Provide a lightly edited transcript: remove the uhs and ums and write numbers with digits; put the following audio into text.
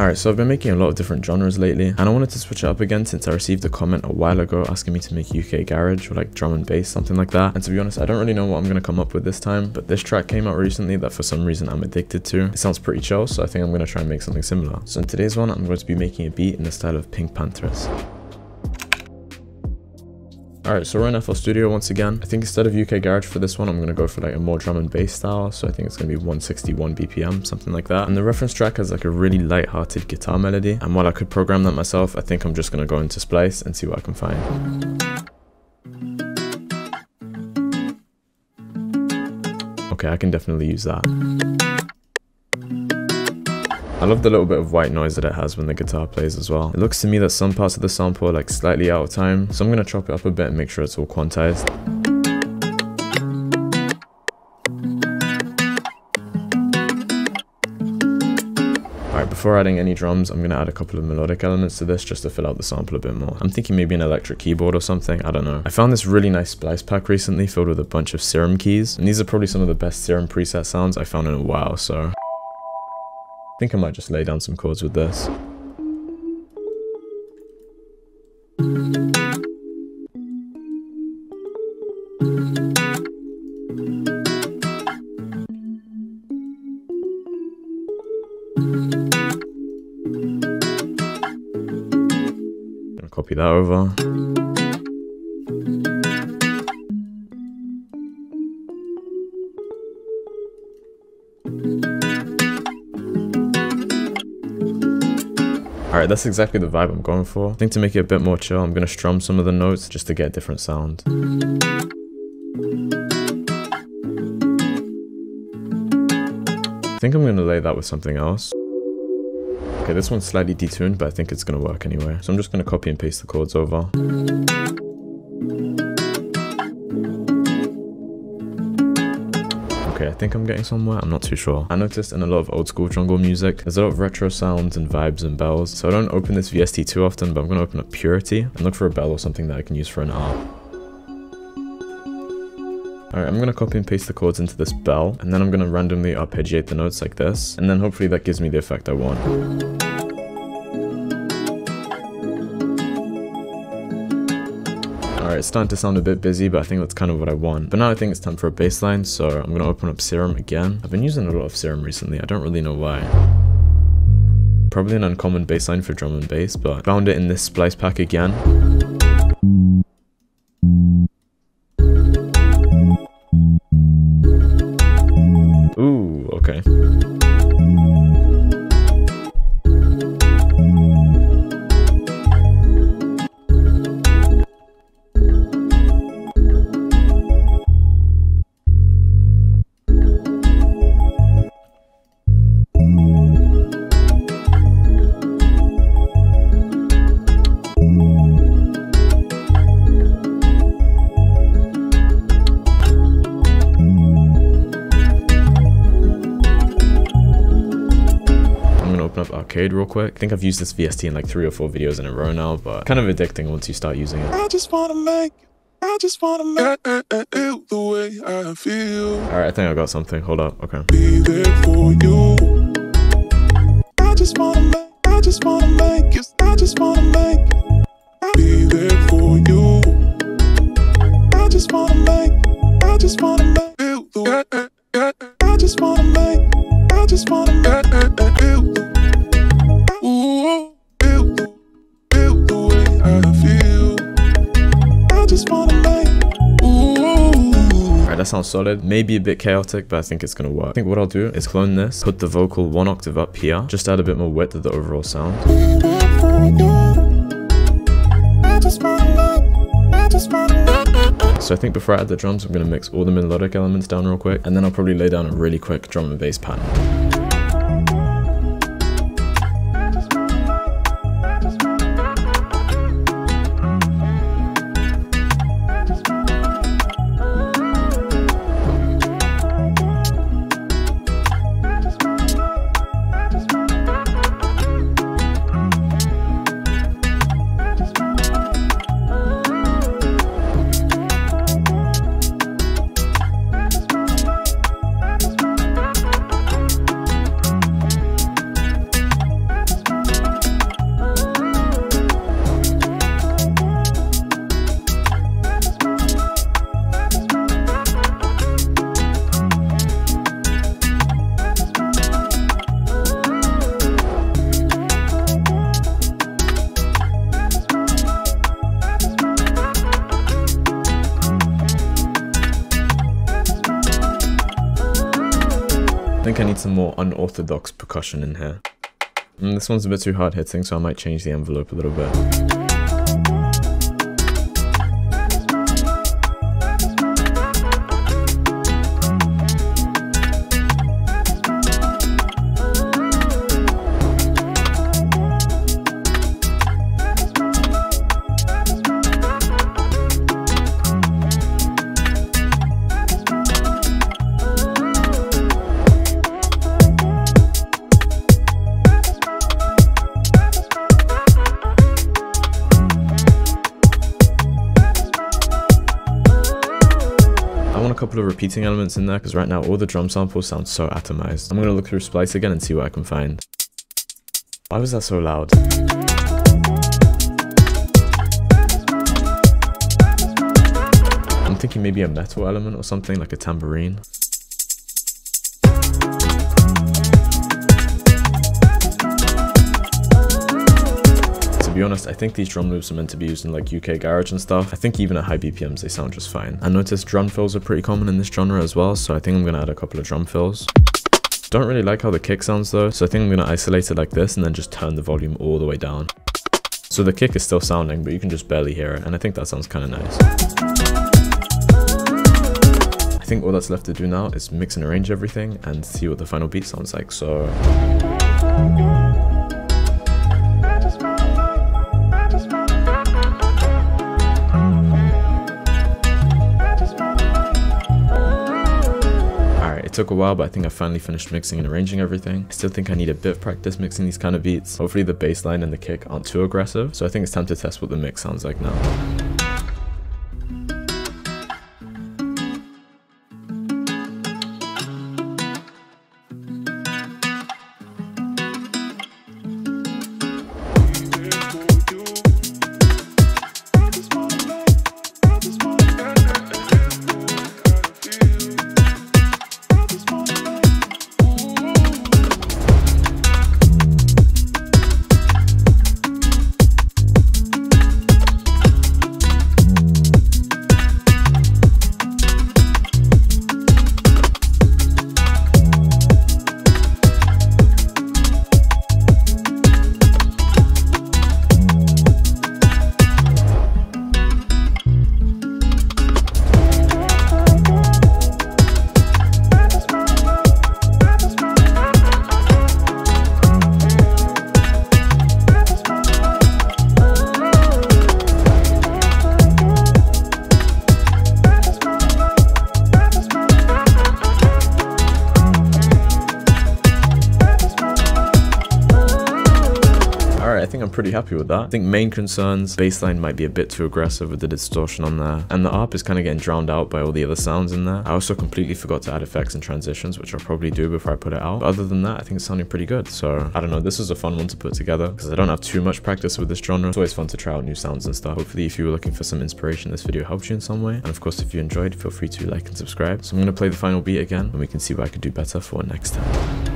Alright, so I've been making a lot of different genres lately, and I wanted to switch it up again since I received a comment a while ago asking me to make UK garage or like drum and bass, something like that. And to be honest, I don't really know what I'm going to come up with this time, but this track came out recently that for some reason I'm addicted to. It sounds pretty chill, so I think I'm going to try and make something similar. So in today's one, I'm going to be making a beat in the style of PinkPantheress. Alright, so we're in FL Studio once again. I think instead of UK Garage for this one, I'm going to go for like a more drum and bass style. So I think it's going to be 161 BPM, something like that. And the reference track has like a really light-hearted guitar melody. And while I could program that myself, I think I'm just going to go into Splice and see what I can find. Okay, I can definitely use that. I love the little bit of white noise that it has when the guitar plays as well. It looks to me that some parts of the sample are like slightly out of time, so I'm going to chop it up a bit and make sure it's all quantized. Alright, before adding any drums, I'm going to add a couple of melodic elements to this just to fill out the sample a bit more. I'm thinking maybe an electric keyboard or something, I don't know. I found this really nice Splice pack recently filled with a bunch of Serum keys, and these are probably some of the best Serum preset sounds I found in a while, so I think I might just lay down some chords with this. I'm gonna copy that over. Alright, that's exactly the vibe I'm going for. I think to make it a bit more chill, I'm gonna strum some of the notes just to get a different sound. I think I'm gonna lay that with something else. Okay, this one's slightly detuned, but I think it's gonna work anyway. So I'm just gonna copy and paste the chords over. I think I'm getting somewhere, I'm not too sure. I noticed in a lot of old school jungle music, there's a lot of retro sounds and vibes and bells. So I don't open this VST too often, but I'm gonna open up Purity and look for a bell or something that I can use for an arp. Alright, I'm gonna copy and paste the chords into this bell, and then I'm gonna randomly arpeggiate the notes like this, and then hopefully that gives me the effect I want. Alright, it's starting to sound a bit busy, but I think that's kind of what I want. But now I think it's time for a bass line, so I'm going to open up Serum again. I've been using a lot of Serum recently, I don't really know why. Probably an uncommon bass line for drum and bass, but found it in this Splice pack again. Ooh, okay. Up Arcade real quick. I think I've used this VST in like 3 or 4 videos in a row now, but kind of addicting once you start using it. I just wanna make the way I feel. Alright, I think I got something. Hold up. Okay. Be there for you. I just wanna make be there for you. I just wanna make build the way. I just wanna make that sounds solid, maybe a bit chaotic, but I think it's gonna work. I think what I'll do is clone this, put the vocal 1 octave up here, just add a bit more width to the overall sound. So I think before I add the drums, I'm gonna mix all the melodic elements down real quick, and then I'll probably lay down a really quick drum and bass pattern. need some more unorthodox percussion in here. And this one's a bit too hard hitting, so I might change the envelope a little bit. Couple of repeating elements in there because right now all the drum samples sound so atomized. I'm going to look through Splice again and see what I can find. Why was that so loud? I'm thinking maybe a metal element or something like a tambourine. To be honest, I think these drum loops are meant to be used in like UK garage and stuff. I think even at high BPMs they sound just fine. I noticed drum fills are pretty common in this genre as well, so I think I'm gonna add a couple of drum fills. Don't really like how the kick sounds though, so I think I'm gonna isolate it like this and then just turn the volume all the way down. So the kick is still sounding, but you can just barely hear it, and I think that sounds kind of nice. I think all that's left to do now is mix and arrange everything and see what the final beat sounds like, so... It took a while, but I think I finally finished mixing and arranging everything. I still think I need a bit of practice mixing these kind of beats. Hopefully the bass line and the kick aren't too aggressive, so I think it's time to test what the mix sounds like now. I think I'm pretty happy with that. I think main concerns, bassline might be a bit too aggressive with the distortion on there, and the ARP is kind of getting drowned out by all the other sounds in there. I also completely forgot to add effects and transitions, which I'll probably do before I put it out. But other than that, I think it's sounding pretty good. So I don't know, this was a fun one to put together because I don't have too much practice with this genre. It's always fun to try out new sounds and stuff. Hopefully if you were looking for some inspiration, this video helped you in some way. And of course, if you enjoyed, feel free to like and subscribe. So I'm going to play the final beat again and we can see what I could do better for next time.